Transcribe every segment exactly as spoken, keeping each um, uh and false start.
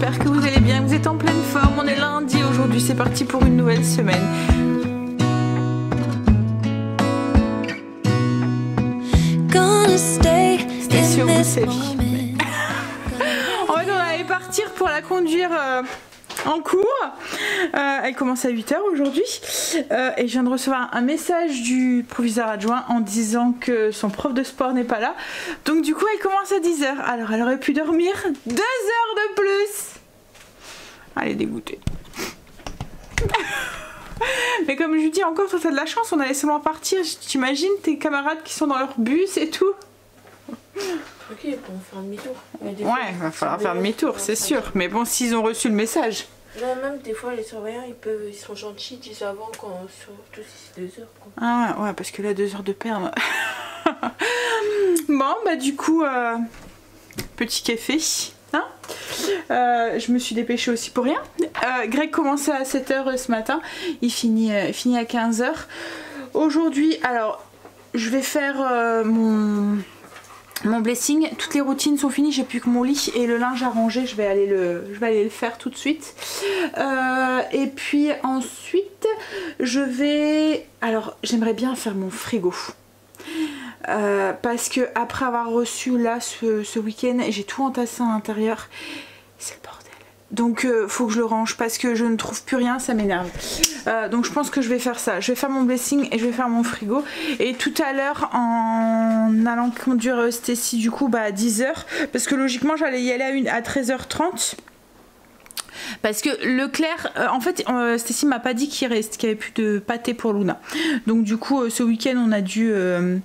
j'espère que vous allez bien, vous êtes en pleine forme. On est lundi aujourd'hui, c'est parti pour une nouvelle semaine. Stécie, on sait. En fait, on allait partir pour la conduire euh, en cours. Euh, elle commence à huit heures aujourd'hui. Euh, et je viens de recevoir un message du proviseur adjoint en disant que son prof de sport n'est pas là. Donc du coup, elle commence à dix heures. Alors, elle aurait pu dormir deux heures de plus. Elle est dégoûtée. Mais comme je lui dis encore, toi, t'as de la chance, on allait seulement partir. T'imagines tes camarades qui sont dans leur bus et tout. Ok, il faut faire demi-tour. Ouais, il va falloir faire demi-tour, c'est sûr. Mais bon, s'ils ont reçu le message. Là, même des fois, les surveillants, ils peuvent, ils sont gentils, ils disent avant, quand, surtout si c'est deux heures. Quoi. Ah ouais, parce que là, deux heures de perdre. Bon, bah du coup, euh, petit café. Hein, euh, je me suis dépêchée aussi pour rien. Euh, Greg commençait à sept heures ce matin. Il finit, euh, finit à quinze heures. Aujourd'hui, alors, je vais faire euh, mon... Mon blessing, toutes les routines sont finies, j'ai plus que mon lit et le linge à ranger, je vais aller le, je vais aller le faire tout de suite. Euh, et puis ensuite, je vais... Alors, j'aimerais bien faire mon frigo. Euh, parce que après avoir reçu là ce, ce week-end, j'ai tout entassé à l'intérieur. C'est le bordel. Donc, euh, faut que je le range parce que je ne trouve plus rien, ça m'énerve. Euh, donc, je pense que je vais faire ça. Je vais faire mon blessing et je vais faire mon frigo. Et tout à l'heure, en allant conduire Stécie, du coup, bah, à dix heures. Parce que logiquement, j'allais y aller à, une, à treize heures trente. Parce que Leclerc, euh, en fait, euh, Stécie m'a pas dit qu'il reste, qu'il n'y avait plus de pâté pour Luna. Donc, du coup, euh, ce week-end, on a dû... Euh,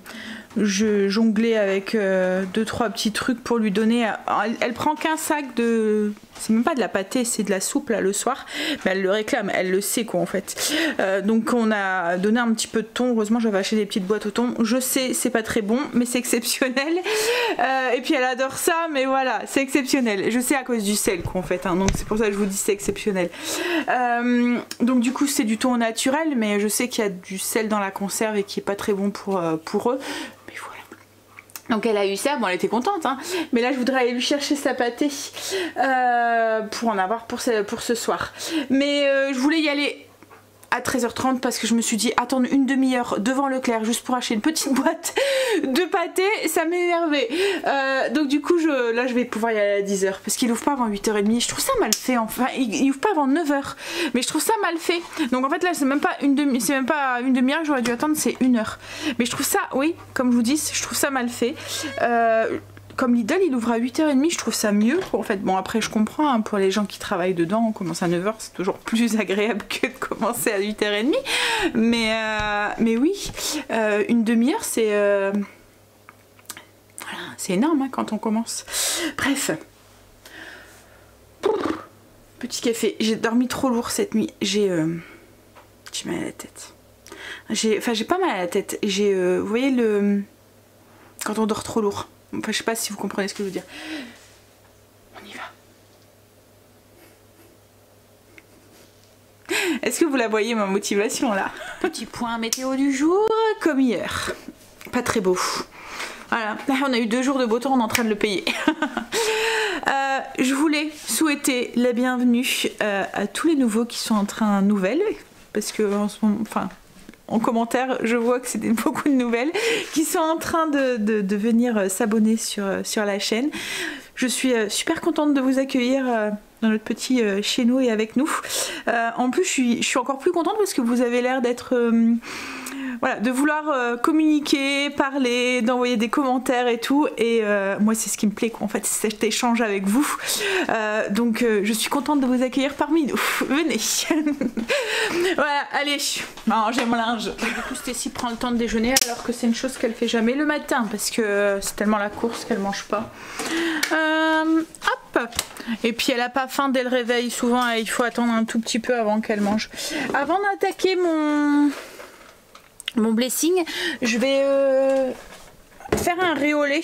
je jonglais avec euh, deux trois petits trucs pour lui donner. Elle, elle prend qu'un sac de... C'est même pas de la pâtée, c'est de la soupe là le soir. Mais elle le réclame, elle le sait quoi en fait. Euh, donc on a donné un petit peu de thon. Heureusement j'avais acheté des petites boîtes au thon. Je sais, c'est pas très bon, mais c'est exceptionnel. Euh, et puis elle adore ça, mais voilà, c'est exceptionnel. Je sais à cause du sel quoi en fait. Hein, donc c'est pour ça que je vous dis c'est exceptionnel. Euh, donc du coup c'est du thon naturel, mais je sais qu'il y a du sel dans la conserve et qui est pas très bon pour, euh, pour eux. Donc elle a eu ça, bon elle était contente hein. Mais là je voudrais aller lui chercher sa pâtée euh, pour en avoir pour ce, pour ce soir. Mais euh, je voulais y aller à treize heures trente parce que je me suis dit attendre une demi-heure devant Leclerc juste pour acheter une petite boîte de pâté, ça m'énervait. Euh, donc du coup je, là je vais pouvoir y aller à dix heures parce qu'il ouvre pas avant huit heures trente. Je trouve ça mal fait, enfin il, il ouvre pas avant neuf heures, mais je trouve ça mal fait. Donc en fait là c'est même pas une demi, c'est même pas une demi-heure que j'aurais dû attendre, c'est une heure. Mais je trouve ça, oui, comme je vous dis, je trouve ça mal fait. Euh, Comme Lidl, il ouvre à huit heures trente, je trouve ça mieux en fait. Bon après je comprends, hein, pour les gens qui travaillent dedans, on commence à neuf heures, c'est toujours plus agréable que de commencer à huit heures trente. Mais, euh, mais oui, euh, une demi-heure c'est euh... voilà, c'est énorme hein, quand on commence. Bref, petit café, j'ai dormi trop lourd cette nuit, j'ai euh... j'ai mal à la tête. J'ai... Enfin j'ai pas mal à la tête, j'ai... Euh... Vous voyez le... Quand on dort trop lourd. Enfin, je sais pas si vous comprenez ce que je veux dire. On y va. Est-ce que vous la voyez ma motivation là? Petit point météo du jour, comme hier. Pas très beau. Voilà, on a eu deux jours de beau temps, on est en train de le payer. Euh, je voulais souhaiter la bienvenue euh, à tous les nouveaux qui sont en train nouvelles. Parce que en ce moment... Enfin, en commentaire, je vois que c'est beaucoup de nouvelles qui sont en train de, de, de venir s'abonner sur, sur la chaîne. Je suis super contente de vous accueillir dans notre petit chez nous et avec nous. Euh, en plus, je suis, je suis encore plus contente parce que vous avez l'air d'être... Euh, voilà, de vouloir euh, communiquer, parler, d'envoyer des commentaires et tout. Et euh, moi, c'est ce qui me plaît, quoi, en fait, c'est cet échange avec vous. Euh, donc, euh, je suis contente de vous accueillir parmi nous. Venez. Voilà, allez, j'ai mon linge. Et du coup, Stécie prend le temps de déjeuner, alors que c'est une chose qu'elle fait jamais le matin, parce que c'est tellement la course qu'elle mange pas. Euh, hop. Et puis, elle a pas faim dès le réveil, souvent, et il faut attendre un tout petit peu avant qu'elle mange. Avant d'attaquer mon... Mon blessing, je vais euh, faire un réolé.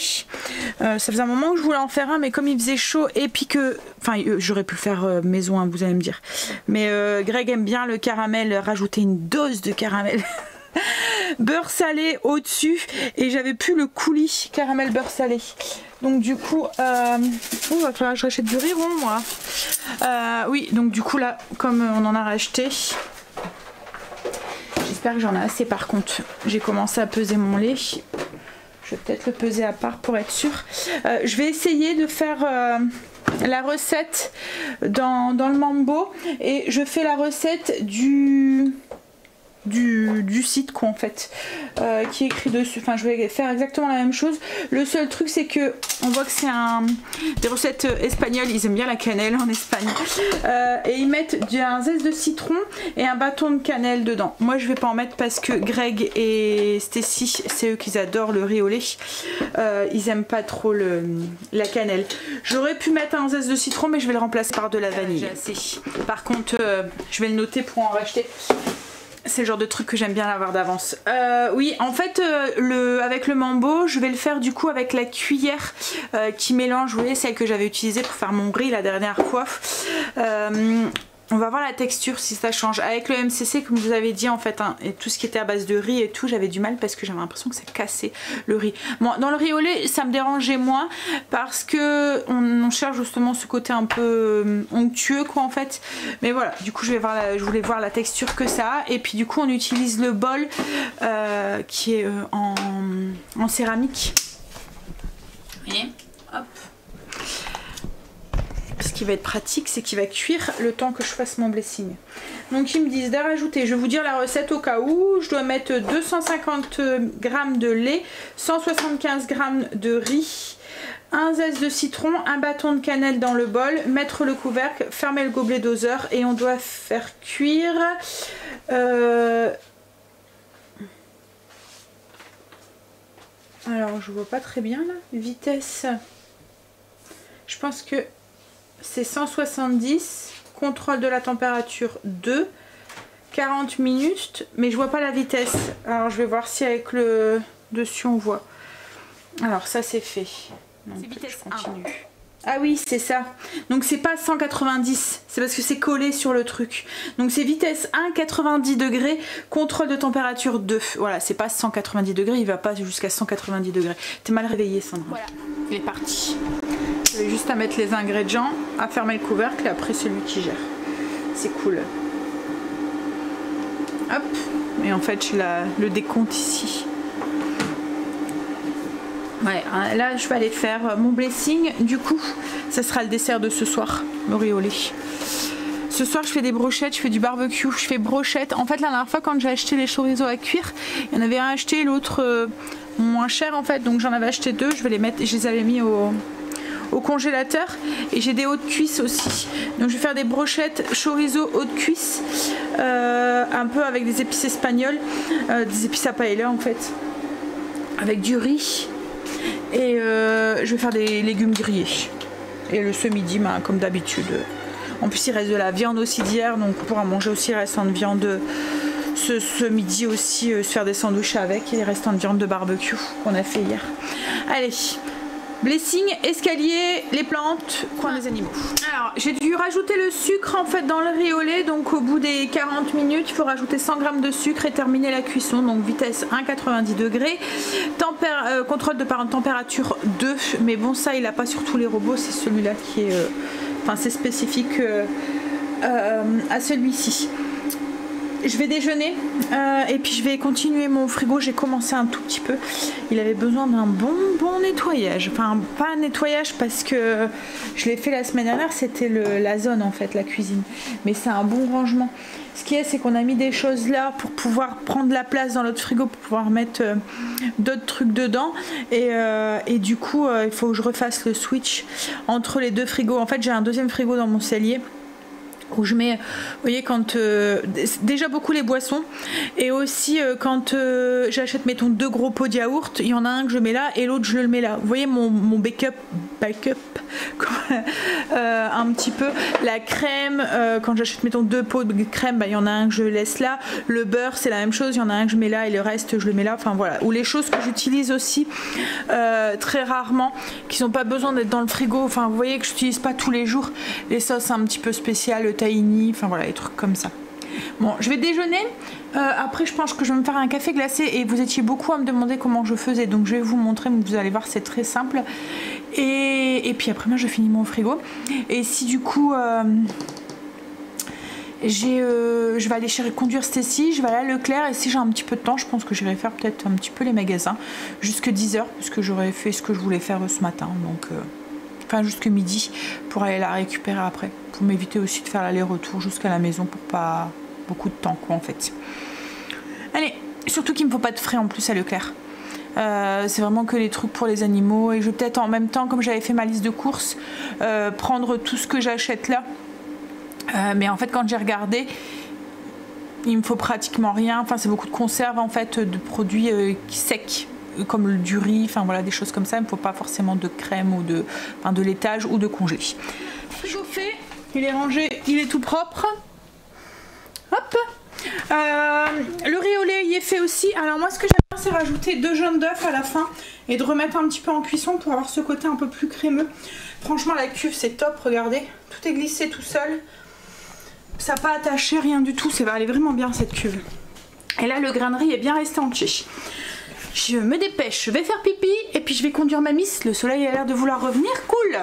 Euh, ça faisait un moment que je voulais en faire un, mais comme il faisait chaud et puis que... Enfin, j'aurais pu le faire euh, maison, hein, vous allez me dire. Mais euh, Greg aime bien le caramel, rajouter une dose de caramel. Beurre salé au-dessus. Et j'avais plus le coulis caramel beurre salé. Donc du coup, euh... ouh, il va falloir que je rachète du riron, moi. Euh, oui, donc du coup là, comme on en a racheté, j'espère que j'en ai assez. Par contre, j'ai commencé à peser mon lait. Je vais peut-être le peser à part pour être sûre. Euh, je vais essayer de faire euh, la recette dans, dans le mambo. Et je fais la recette du... Du, du site quoi en fait euh, qui est écrit dessus, enfin je vais faire exactement la même chose. Le seul truc c'est que on voit que c'est un des recettes espagnoles, ils aiment bien la cannelle en Espagne, euh, et ils mettent un zeste de citron et un bâton de cannelle dedans. Moi je vais pas en mettre parce que Greg et Stécie, c'est eux qui adorent le riz au lait, euh, ils aiment pas trop le, la cannelle. J'aurais pu mettre un zeste de citron mais je vais le remplacer par de la vanille. Par contre euh, je vais le noter pour en racheter. C'est le genre de truc que j'aime bien avoir d'avance. Euh, oui, en fait, euh, le, avec le mambo, je vais le faire du coup avec la cuillère euh, qui mélange, vous voyez, celle que j'avais utilisée pour faire mon riz la dernière fois. Euh, on va voir la texture si ça change. Avec le M C C, comme je vous avais dit, en fait, hein, et tout ce qui était à base de riz et tout, j'avais du mal parce que j'avais l'impression que ça cassait le riz. Bon, dans le riz au lait, ça me dérangeait moins parce que on, on cherche justement ce côté un peu onctueux, quoi, en fait. Mais voilà, du coup, je, vais voir la, je voulais voir la texture que ça a. Et puis, du coup, on utilise le bol euh, qui est euh, en, en céramique. Vous voyez ? Hop. Ce qui va être pratique, c'est qu'il va cuire le temps que je fasse mon blessing. Donc ils me disent de rajouter, je vais vous dire la recette au cas où, je dois mettre deux cent cinquante grammes de lait, cent soixante-quinze grammes de riz, un zeste de citron, un bâton de cannelle dans le bol, mettre le couvercle, fermer le gobelet doseur et on doit faire cuire... Euh... Alors je vois pas très bien là, vitesse... Je pense que... c'est cent soixante-dix, contrôle de la température deux, quarante minutes, mais je vois pas la vitesse. Alors je vais voir si avec le dessus on voit. Alors ça c'est fait. Donc je continue. Ah oui c'est ça. Donc c'est pas cent quatre-vingt-dix, c'est parce que c'est collé sur le truc. Donc c'est vitesse un, quatre-vingt-dix degrés, contrôle de température deux. Voilà, c'est pas cent quatre-vingt-dix degrés, il va pas jusqu'à cent quatre-vingt-dix degrés. T'es mal réveillée Sandra. Voilà, il est parti. Juste à mettre les ingrédients, à fermer le couvercle et après c'est lui qui gère. C'est cool. Hop. Et en fait j'ai le décompte ici. Ouais, là je vais aller faire mon blessing. Du coup, ça sera le dessert de ce soir, le riz au lait. Ce soir je fais des brochettes, je fais du barbecue, je fais brochettes. En fait la dernière fois quand j'ai acheté les chorizo à cuire, il y en avait un acheté, l'autre euh, moins cher en fait. Donc j'en avais acheté deux, je vais les mettre, je les avais mis au... au congélateur, et j'ai des hauts de cuisse aussi, donc je vais faire des brochettes chorizo haut de cuisse euh, un peu avec des épices espagnoles, euh, des épices à paella en fait, avec du riz, et euh, je vais faire des légumes grillés et le ce midi bah, comme d'habitude, en plus il reste de la viande aussi d'hier donc on pourra manger aussi restant de viande ce, ce midi aussi, euh, se faire des sandwichs avec, et restant de viande de barbecue qu'on a fait hier. Allez, blessing, escalier, les plantes, coin des animaux. Alors j'ai dû rajouter le sucre en fait dans le riz au lait, donc au bout des quarante minutes il faut rajouter cent grammes de sucre et terminer la cuisson. Donc vitesse un, quatre-vingt-dix degrés, Tempér euh, contrôle de température deux, mais bon ça il n'a pas sur tous les robots, c'est celui-là qui est, enfin euh, c'est spécifique euh, euh, à celui-ci. Je vais déjeuner euh, et puis je vais continuer mon frigo. J'ai commencé un tout petit peu. Il avait besoin d'un bon bon nettoyage. Enfin pas un nettoyage parce que je l'ai fait la semaine dernière. C'était la zone en fait, la cuisine. Mais c'est un bon rangement. Ce qui est, c'est qu'on a mis des choses là pour pouvoir prendre la place dans l'autre frigo, pour pouvoir mettre euh, d'autres trucs dedans. Et, euh, et du coup, euh, il faut que je refasse le switch entre les deux frigos. En fait, j'ai un deuxième frigo dans mon cellier, où je mets, vous voyez, quand euh, déjà beaucoup les boissons, et aussi euh, quand euh, j'achète mettons deux gros pots de yaourt, il y en a un que je mets là et l'autre je le mets là. Vous voyez mon, mon backup, backup euh, un petit peu la crème, euh, quand j'achète mettons deux pots de crème, bah, il y en a un que je laisse là. Le beurre c'est la même chose, il y en a un que je mets là et le reste je le mets là. Enfin voilà, ou les choses que j'utilise aussi euh, très rarement, qui n'ont pas besoin d'être dans le frigo. Enfin vous voyez que je n'utilise pas tous les jours les sauces un petit peu spéciales, tahini, enfin voilà, des trucs comme ça. Bon, je vais déjeuner, euh, après je pense que je vais me faire un café glacé, et vous étiez beaucoup à me demander comment je faisais, donc je vais vous montrer, vous allez voir c'est très simple. Et, et puis après moi je finis mon frigo. Et si du coup euh, j'ai, euh, je vais aller chercher conduire Stécie, je vais aller à Leclerc, et si j'ai un petit peu de temps je pense que j'irai faire peut-être un petit peu les magasins jusque dix heures, puisque j'aurais fait ce que je voulais faire ce matin, donc euh, enfin jusque midi pour aller la récupérer après, pour m'éviter aussi de faire l'aller-retour jusqu'à la maison pour pas beaucoup de temps quoi en fait. Allez, surtout qu'il me faut pas de frais en plus à Leclerc. Euh, c'est vraiment que les trucs pour les animaux, et je vais peut-être en même temps, comme j'avais fait ma liste de courses, euh, prendre tout ce que j'achète là, euh, mais en fait quand j'ai regardé il me faut pratiquement rien, enfin c'est beaucoup de conserves en fait, de produits euh, secs comme du riz, enfin voilà des choses comme ça. Il me faut pas forcément de crème ou de, enfin, de laitage ou de congelé. Frigo fait, il est rangé, il est tout propre, hop. Euh, le riz au lait y est fait aussi. Alors moi ce que j'aime bien c'est rajouter deux jaunes d'œufs à la fin et de remettre un petit peu en cuisson pour avoir ce côté un peu plus crémeux. Franchement la cuve c'est top, regardez, tout est glissé tout seul, ça n'a pas attaché rien du tout, elle est vraiment bien cette cuve. Et là le grain de riz est bien resté entier. Je me dépêche, je vais faire pipi et puis je vais conduire ma miss, le soleil a l'air de vouloir revenir, cool.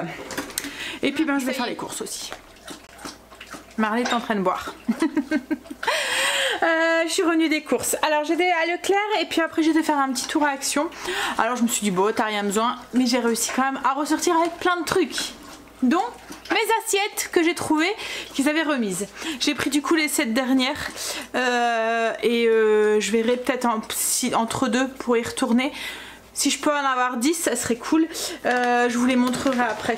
Et puis ben je vais faire les courses aussi. Marlée est en train de boire. Euh, je suis revenue des courses. Alors j'étais à Leclerc et puis après j'étais faire un petit tour à Action. Alors je me suis dit bon t'as rien besoin, mais j'ai réussi quand même à ressortir avec plein de trucs, dont mes assiettes que j'ai trouvées, qu'ils avaient remises. J'ai pris du coup les sept dernières euh, et euh, je verrai peut-être en, si, entre deux pour y retourner. Si je peux en avoir dix, ça serait cool. Euh, je vous les montrerai après.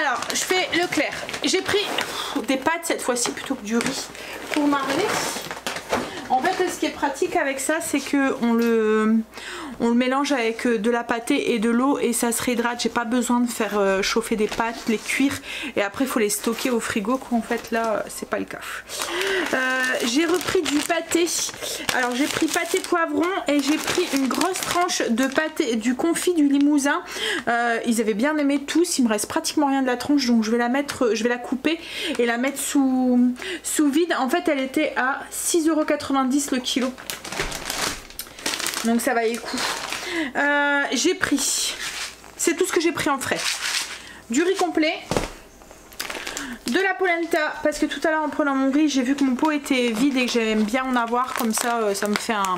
Alors, je fais Leclerc. J'ai pris des pâtes cette fois-ci plutôt que du riz pour Marlée. En fait, ce qui est pratique avec ça, c'est qu'on le, on le mélange avec de la pâtée et de l'eau et ça se réhydrate. J'ai pas besoin de faire chauffer des pâtes, les cuire et après, il faut les stocker au frigo. Qu'en fait, là, c'est pas le cas. Euh, j'ai repris du pâté. Alors, j'ai pris pâté poivron et j'ai pris une grosse tranche de pâté du confit du Limousin. Euh, ils avaient bien aimé tous, il me reste pratiquement rien de la tranche, donc je vais la mettre, je vais la couper et la mettre sous, sous vide. En fait elle était à six euros quatre-vingt-dix le kilo, donc ça valait le coup. Euh, j'ai pris, c'est tout ce que j'ai pris en frais, du riz complet, de la polenta, parce que tout à l'heure en prenant mon riz j'ai vu que mon pot était vide et que j'aime bien en avoir, comme ça ça me fait un,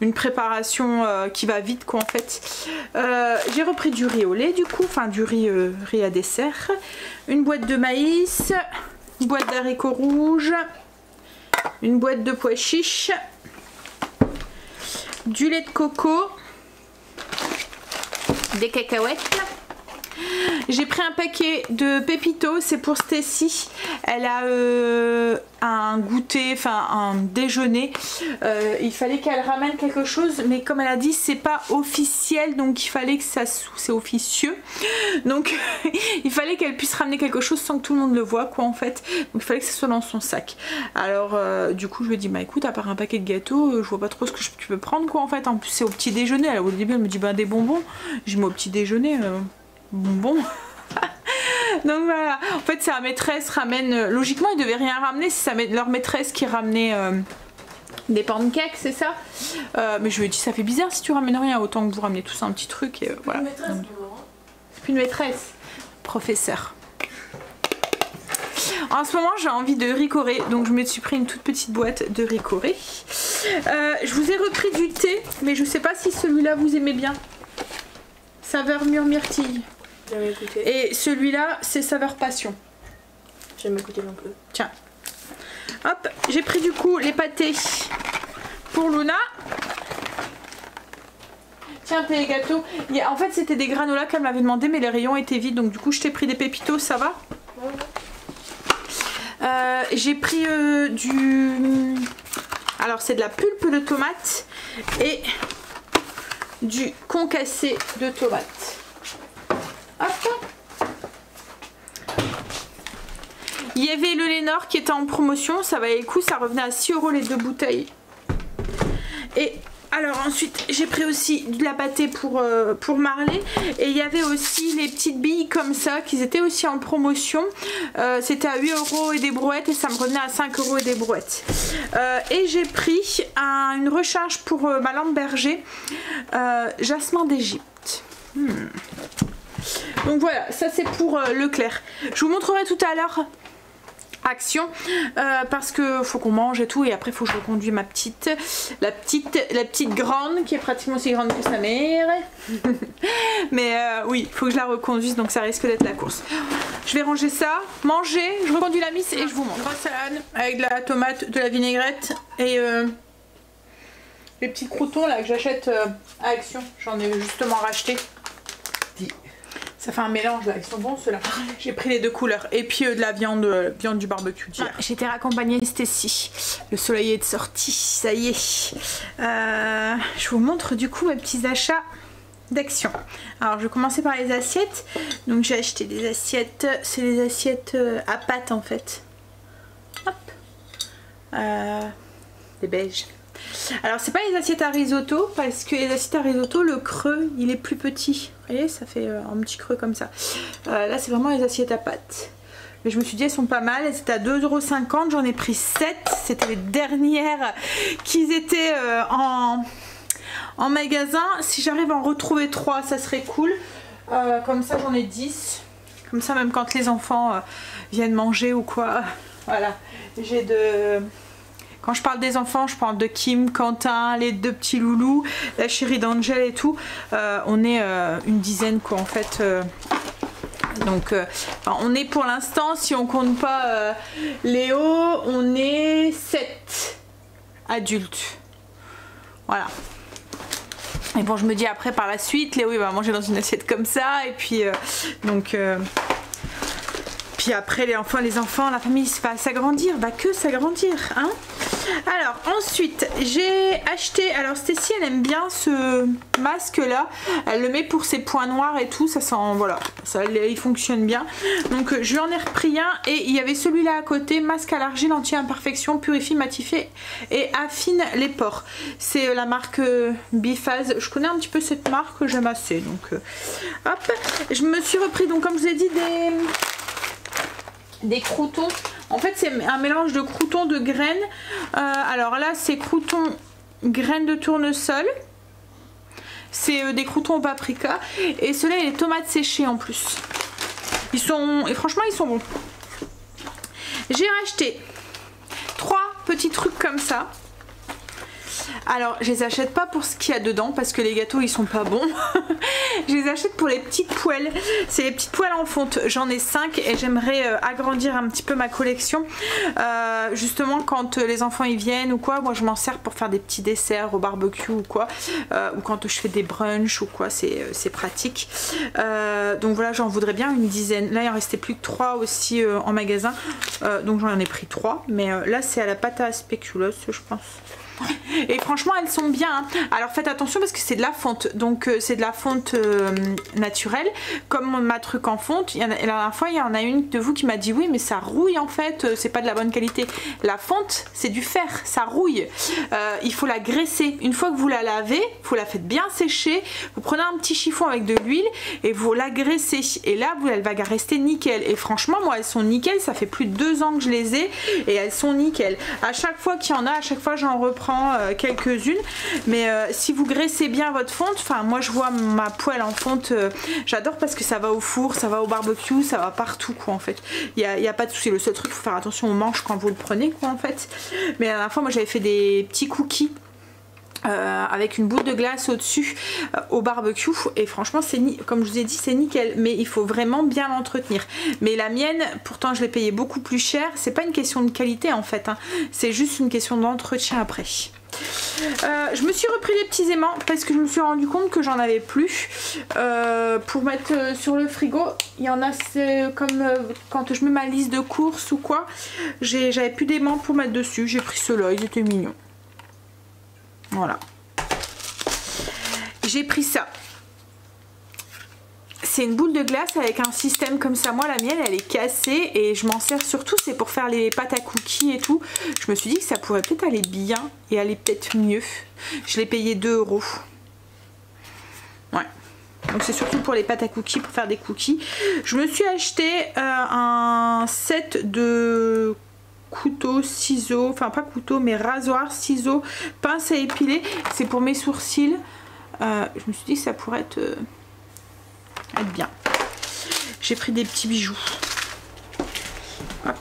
une préparation euh, qui va vite quoi en fait. Euh, j'ai repris du riz au lait du coup, enfin du riz, euh, riz à dessert, une boîte de maïs, une boîte d'haricots rouges, une boîte de pois chiches, du lait de coco, des cacahuètes. J'ai pris un paquet de pépitos, c'est pour Stécie. Elle a euh, un goûter, enfin un déjeuner. Euh, il fallait qu'elle ramène quelque chose, mais comme elle a dit, c'est pas officiel, donc il fallait que ça, c'est officieux. Donc il fallait qu'elle puisse ramener quelque chose sans que tout le monde le voit, quoi en fait. Donc il fallait que ça soit dans son sac. Alors euh, du coup, je lui ai dit, bah écoute, à part un paquet de gâteaux, euh, je vois pas trop ce que je, tu peux prendre, quoi en fait. En plus, c'est au petit déjeuner. Alors au début, elle me dit, bah des bonbons. J'ai mis au petit déjeuner. Euh... Bonbon. Donc voilà, en fait sa maîtresse ramène, logiquement ils devaient rien ramener, c'est leur maîtresse qui ramenait euh, des pancakes, c'est ça. euh, mais je lui ai dit ça fait bizarre si tu ramènes rien, autant que vous ramenez tous un petit truc et euh, voilà. C'est plus une maîtresse, professeur. En ce moment j'ai envie de Ricoré, donc je me suis pris une toute petite boîte de Ricoré. euh, je vous ai repris du thé, mais je sais pas si celui-là vous aimez bien, saveur mûre myrtille. Et celui-là, c'est saveur passion. J'aime écouter un peu. Tiens. Hop, j'ai pris du coup les pâtés pour Luna. Tiens, tes gâteaux. En fait, c'était des granolas qu'elle m'avait demandé, mais les rayons étaient vides. Donc du coup, je t'ai pris des pépitos, ça va? Ouais. euh, J'ai pris euh, du... Alors, c'est de la pulpe de tomate et du concassé de tomates. Hop. Il y avait le Lénor qui était en promotion, ça valait le coup, ça revenait à six euros les deux bouteilles. Et alors ensuite j'ai pris aussi de la pâtée pour, euh, pour Marlée, et il y avait aussi les petites billes comme ça qui étaient aussi en promotion. euh, c'était à huit euros et des brouettes et ça me revenait à cinq euros et des brouettes. euh, et j'ai pris un, une recharge pour euh, ma lampe berger, euh, jasmin d'Égypte. hmm. Donc voilà, ça c'est pour euh, Leclerc. Je vous montrerai tout à l'heure Action, euh, parce que faut qu'on mange et tout, et après faut que je reconduise ma petite, la petite, la petite grande qui est pratiquement aussi grande que sa mère. Mais euh, oui, faut que je la reconduise, donc ça risque d'être la course. Je vais ranger ça, manger, je reconduis la miss et je vous montre. Grosse salade avec de la tomate, de la vinaigrette et euh, les petits croutons là que j'achète euh, à Action. J'en ai justement racheté. Ça fait un mélange là, ils sont bons ceux-là. J'ai pris les deux couleurs. Et puis euh, de la viande, euh, viande du barbecue d'hier. Ah, j'étais raccompagnée Stécie. Le soleil est de sortie, ça y est. Euh, je vous montre du coup mes petits achats d'Action. Alors je vais commencer par les assiettes. Donc j'ai acheté des assiettes, c'est des assiettes à pâte en fait. Hop. Euh, des beiges. Alors c'est pas les assiettes à risotto, parce que les assiettes à risotto, le creux il est plus petit, vous voyez, ça fait un petit creux comme ça. euh, Là c'est vraiment les assiettes à pâte. Mais je me suis dit elles sont pas mal, elles étaient à deux euros cinquante, j'en ai pris sept. C'était les dernières qu'ils étaient euh, en, en magasin. Si j'arrive à en retrouver trois ça serait cool. euh, Comme ça j'en ai dix. Comme ça même quand les enfants euh, viennent manger ou quoi. Voilà, j'ai de... Quand je parle des enfants, je parle de Kim, Quentin, les deux petits loulous, la chérie d'Angel et tout. Euh, on est euh, une dizaine quoi en fait. Euh, donc euh, on est pour l'instant, si on compte pas euh, Léo, on est sept adultes. Voilà. Et bon je me dis après par la suite, Léo il va manger dans une assiette comme ça. Et puis euh, donc... Euh, Puis après les enfants, les enfants, la famille va s'agrandir, va que s'agrandir, hein. Alors ensuite j'ai acheté, alors Stécie elle aime bien ce masque là, elle le met pour ses points noirs et tout, ça sent, voilà, ça il fonctionne bien. Donc je lui en ai repris un et il y avait celui-là à côté, masque à l'argile anti-imperfection, purifie, matifie et affine les pores. C'est la marque Bifase, je connais un petit peu cette marque, j'aime assez, donc hop. Je me suis repris donc comme je vous ai dit des... des croutons, en fait c'est un mélange de croutons de graines. euh, alors là c'est croutons graines de tournesol, c'est euh, des croutons au paprika et ceux-là il y a les tomates séchées en plus, ils sont, et franchement ils sont bons. J'ai racheté trois petits trucs comme ça. Alors je les achète pas pour ce qu'il y a dedans parce que les gâteaux ils sont pas bons. Je les achète pour les petites poêles. C'est les petites poêles en fonte. J'en ai cinq et j'aimerais euh, agrandir un petit peu ma collection. euh, Justement quand euh, les enfants ils viennent ou quoi, moi je m'en sers pour faire des petits desserts au barbecue ou quoi, euh, ou quand je fais des brunchs ou quoi, c'est euh, pratique. euh, Donc voilà, j'en voudrais bien une dizaine. Là il en restait plus que trois aussi euh, en magasin. euh, Donc j'en ai pris trois. Mais euh, là c'est à la pâte à spéculoos je pense. Et franchement elles sont bien hein. Alors faites attention parce que c'est de la fonte. Donc euh, c'est de la fonte euh, naturelle. Comme ma truc en fonte, il y en a, la dernière fois il y en a une de vous qui m'a dit oui mais ça rouille en fait, euh, c'est pas de la bonne qualité. La fonte c'est du fer, ça rouille. euh, Il faut la graisser. Une fois que vous la lavez, vous la faites bien sécher. Vous prenez un petit chiffon avec de l'huile et vous la graissez. Et là vous, elle va rester nickel. Et franchement moi elles sont nickel. Ça fait plus de deux ans que je les ai et elles sont nickel. À chaque fois qu'il y en a, à chaque fois j'en reprends quelques-unes. Mais euh, si vous graissez bien votre fonte, enfin moi je vois ma poêle en fonte, euh, j'adore parce que ça va au four, ça va au barbecue, ça va partout quoi en fait. Il n'y a, a pas de souci. Le seul truc, faut faire attention aux manches quand vous le prenez quoi en fait. Mais la dernière fois moi j'avais fait des petits cookies Euh, avec une boule de glace au dessus euh, au barbecue et franchement c'est, comme je vous ai dit, c'est nickel. Mais il faut vraiment bien l'entretenir. Mais la mienne, pourtant je l'ai payée beaucoup plus cher, c'est pas une question de qualité en fait hein. C'est juste une question d'entretien après. Euh, je me suis repris les petits aimants parce que je me suis rendu compte que j'en avais plus euh, pour mettre euh, sur le frigo. Il y en a comme euh, quand je mets ma liste de courses ou quoi, j'avais plus d'aimants pour mettre dessus, j'ai pris ceux-là, ils étaient mignons. Voilà, j'ai pris ça. C'est une boule de glace avec un système comme ça. Moi la mienne elle est cassée et je m'en sers surtout, c'est pour faire les pâtes à cookies et tout. Je me suis dit que ça pourrait peut-être aller bien et aller peut-être mieux. Je l'ai payé deux euros. Ouais. Donc c'est surtout pour les pâtes à cookies, pour faire des cookies. Je me suis acheté euh, un set de... couteau, ciseaux, enfin pas couteau mais rasoir, ciseaux, pince à épiler. C'est pour mes sourcils. euh, Je me suis dit que ça pourrait être, euh, être bien. J'ai pris des petits bijoux. Hop.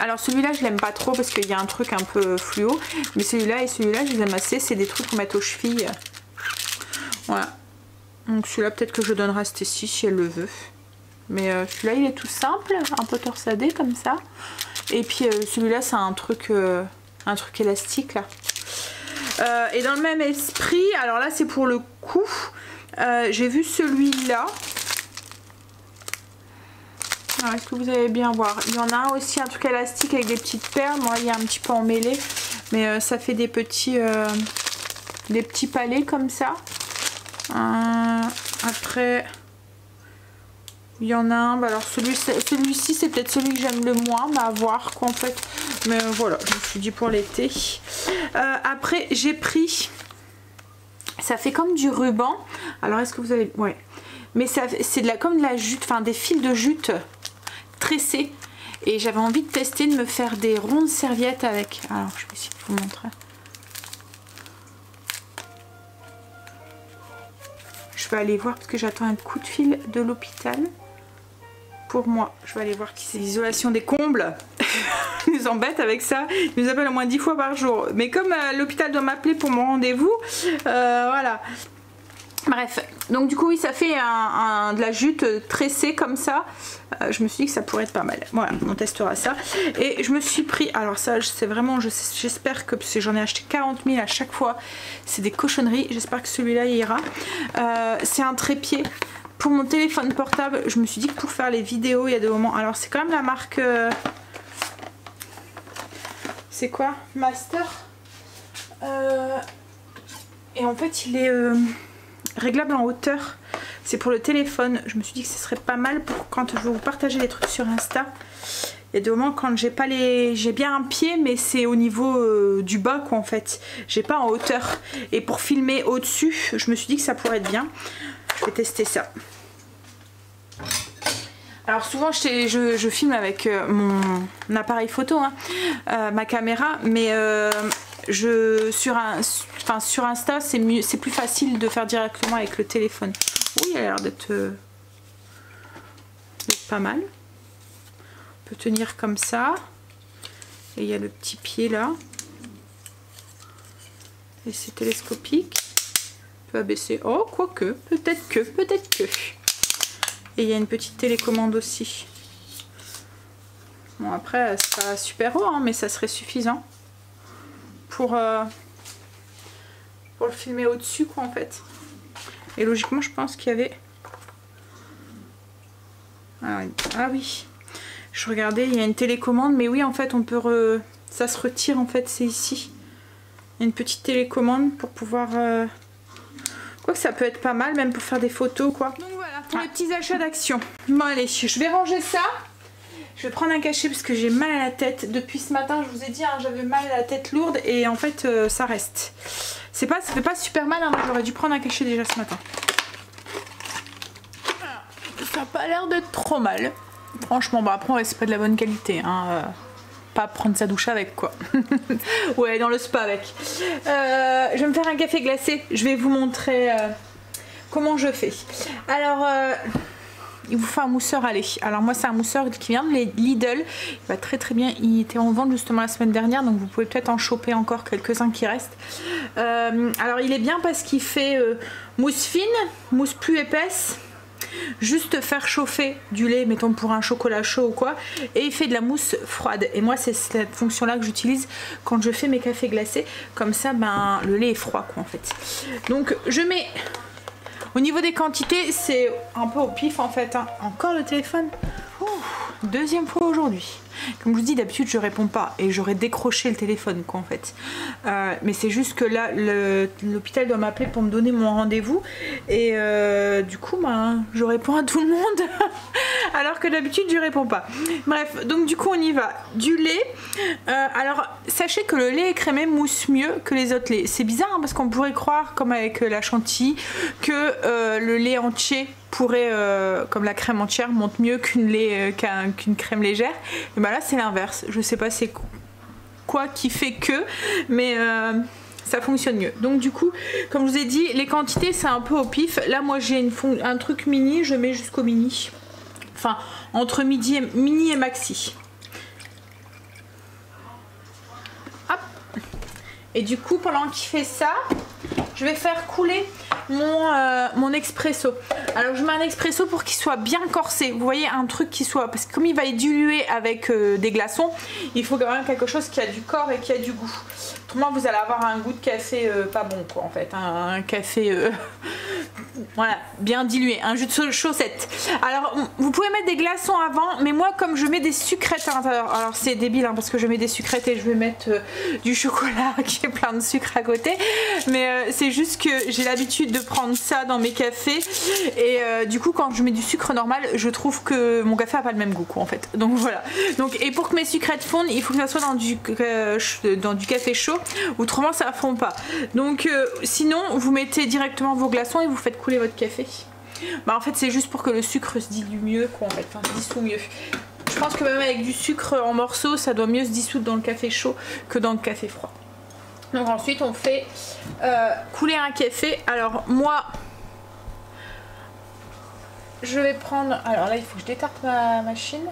Alors celui-là je l'aime pas trop parce qu'il y a un truc un peu fluo. Mais celui-là et celui-là je les aime assez. C'est des trucs pour mettre aux chevilles. Voilà. Donc celui-là peut-être que je donnerai à Stécie si elle le veut. Mais euh, celui-là il est tout simple. Un peu torsadé comme ça. Et puis euh, celui-là c'est un truc euh, un truc élastique là. Euh, et dans le même esprit, alors là c'est pour le coup, euh, j'ai vu celui-là. Alors est-ce que vous allez bien voir? Il y en a un aussi, un truc élastique avec des petites perles. Moi il est un petit peu emmêlé, mais euh, ça fait des petits, euh, des petits palets comme ça. Euh, après, il y en a un. Bah, alors celui-ci, celui-ci c'est peut-être celui que j'aime le moins, mais à voir quoi en fait. Mais voilà, je me suis dit pour l'été. Euh, après, j'ai pris... Ça fait comme du ruban. Alors, est-ce que vous allez... Ouais. Mais c'est de la, comme de la jute, enfin des fils de jute tressés. Et j'avais envie de tester, de me faire des rondes serviettes avec. Alors, je vais essayer de vous montrer. Je vais aller voir parce que j'attends un coup de fil de l'hôpital. Pour moi, je vais aller voir qui c'est. L'isolation des combles nous embête avec ça. Ils nous appellent au moins dix fois par jour. Mais comme euh, l'hôpital doit m'appeler pour mon rendez-vous, euh, voilà. Bref, donc du coup, oui, ça fait un, un, de la jute tressée comme ça. Euh, je me suis dit que ça pourrait être pas mal. Voilà, on testera ça. Et je me suis pris, alors ça, c'est vraiment, j'espère je, que, parce que j'en ai acheté quarante mille à chaque fois, c'est des cochonneries. J'espère que celui-là ira. Euh, c'est un trépied. Pour mon téléphone portable, je me suis dit que pour faire les vidéos, il y a des moments... Alors, c'est quand même la marque... Euh... C'est quoi? Master. Euh... Et en fait, il est euh... réglable en hauteur. C'est pour le téléphone. Je me suis dit que ce serait pas mal pour quand je vais vous partager les trucs sur Insta. Il y a des moments quand j'ai pas les... J'ai bien un pied, mais c'est au niveau euh, du bas, quoi, en fait. J'ai pas en hauteur. Et pour filmer au-dessus, je me suis dit que ça pourrait être bien. Je vais tester ça. Alors souvent je, je, je filme avec mon appareil photo, hein, euh, ma caméra, mais euh, je, sur, un, enfin, sur Insta c'est mieux, c'est plus facile de faire directement avec le téléphone. Oui, il a l'air d'être euh, pas mal. On peut tenir comme ça. Et il y a le petit pied là. Et c'est télescopique. Abaisser. Oh, quoique, peut-être que, peut-être que. Et il y a une petite télécommande aussi. Bon, après, c'est pas super haut, hein, mais ça serait suffisant pour, euh, pour le filmer au-dessus, quoi, en fait. Et logiquement, je pense qu'il y avait... Ah, ah oui, je regardais, il y a une télécommande, mais oui, en fait, on peut... Re... Ça se retire, en fait, c'est ici. Il y a une petite télécommande pour pouvoir... Euh... Quoique ça peut être pas mal, même pour faire des photos, quoi. Donc voilà, pour ah. les petits achats d'Action. Bon allez, je vais ranger ça. Je vais prendre un cachet parce que j'ai mal à la tête. Depuis ce matin, je vous ai dit, hein, j'avais mal à la tête lourde et en fait, euh, ça reste. C'est pas, ça fait pas super mal, hein, j'aurais dû prendre un cachet déjà ce matin. Voilà. Ça n'a pas l'air d'être trop mal. Franchement, bah après, c'est pas de la bonne qualité, hein. Euh... Pas prendre sa douche avec, quoi. Ouais, dans le spa avec. Euh, je vais me faire un café glacé. Je vais vous montrer euh, comment je fais. Alors, euh, il vous faut un mousseur à lait. Alors moi, c'est un mousseur qui vient de Lidl. Il va très très bien. Il était en vente justement la semaine dernière. Donc vous pouvez peut-être en choper encore quelques-uns qui restent. Euh, alors il est bien parce qu'il fait euh, mousse fine, mousse plus épaisse. Juste faire chauffer du lait, mettons pour un chocolat chaud ou quoi, et il fait de la mousse froide. Et moi c'est cette fonction là que j'utilise quand je fais mes cafés glacés, comme ça ben le lait est froid, quoi, en fait. Donc je mets, au niveau des quantités c'est un peu au pif, en fait, hein. Encore le téléphone. Ouh, deuxième fois aujourd'hui. Comme je vous dis, d'habitude je réponds pas et j'aurais décroché le téléphone, quoi, en fait. Euh, mais c'est juste que là l'hôpital doit m'appeler pour me donner mon rendez-vous et euh, du coup bah, je réponds à tout le monde alors que d'habitude je réponds pas. Bref, donc du coup on y va. Du lait. Euh, alors sachez que le lait écrémé mousse mieux que les autres laits. C'est bizarre, hein, parce qu'on pourrait croire, comme avec la chantilly, que euh, le lait entier pourrait, euh, comme la crème entière monte mieux qu'une lait, euh, qu'un, qu'une crème légère. Et bah là c'est l'inverse. Je sais pas c'est quoi qui fait que, mais euh, ça fonctionne mieux. Donc du coup, comme je vous ai dit, les quantités c'est un peu au pif. Là moi j'ai un truc mini, je mets jusqu'au mini. Enfin entre midi et, mini et maxi. Hop. Et du coup pendant qu'il fait ça, je vais faire couler mon, euh, mon expresso. Alors je mets un expresso pour qu'il soit bien corsé. Vous voyez, un truc qui soit... Parce que comme il va être dilué avec euh, des glaçons, il faut quand même quelque chose qui a du corps et qui a du goût. Autrement vous allez avoir un goût de café euh, pas bon quoi en fait. Un, un café... Euh... voilà, bien dilué. Un jus de chaussette. Alors vous pouvez mettre des glaçons avant, mais moi comme je mets des sucrètes à l'intérieur... Alors c'est débile hein, parce que je mets des sucrètes et je vais mettre euh, du chocolat qui est plein de sucre à côté. Mais euh, c'est juste que j'ai l'habitude de prendre ça dans mes cafés et euh, du coup quand je mets du sucre normal je trouve que mon café n'a pas le même goût quoi, en fait. Donc voilà. Donc, et pour que mes sucrètes fondent il faut que ça soit dans du, euh, dans du café chaud, autrement ça ne fond pas. Donc euh, sinon vous mettez directement vos glaçons et vous faites couler votre café. Bah en fait c'est juste pour que le sucre se dilue mieux quoi en fait, enfin, se dissout mieux. Je pense que même avec du sucre en morceaux ça doit mieux se dissoudre dans le café chaud que dans le café froid. Donc ensuite on fait euh, couler un café. Alors moi je vais prendre, alors là il faut que je détarte ma machine.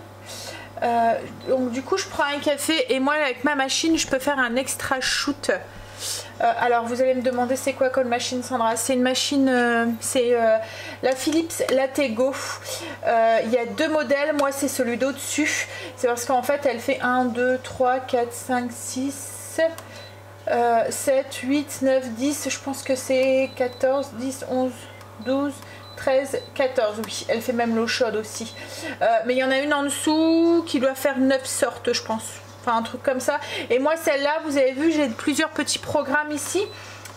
Euh, donc du coup je prends un café et moi avec ma machine je peux faire un extra shoot. Euh, alors vous allez me demander c'est quoi comme machine Sandra? C'est une machine, euh, c'est euh, la Philips Lattego. Euh, il y a deux modèles, moi c'est celui d'au-dessus. C'est parce qu'en fait elle fait un, deux, trois, quatre, cinq, six... Euh, sept, huit, neuf, dix, je pense que c'est quatorze, dix, onze, douze, treize, quatorze, oui, elle fait même l'eau chaude aussi. Euh, mais il y en a une en dessous qui doit faire neuf sortes, je pense, enfin un truc comme ça. Et moi celle-là, vous avez vu, j'ai plusieurs petits programmes ici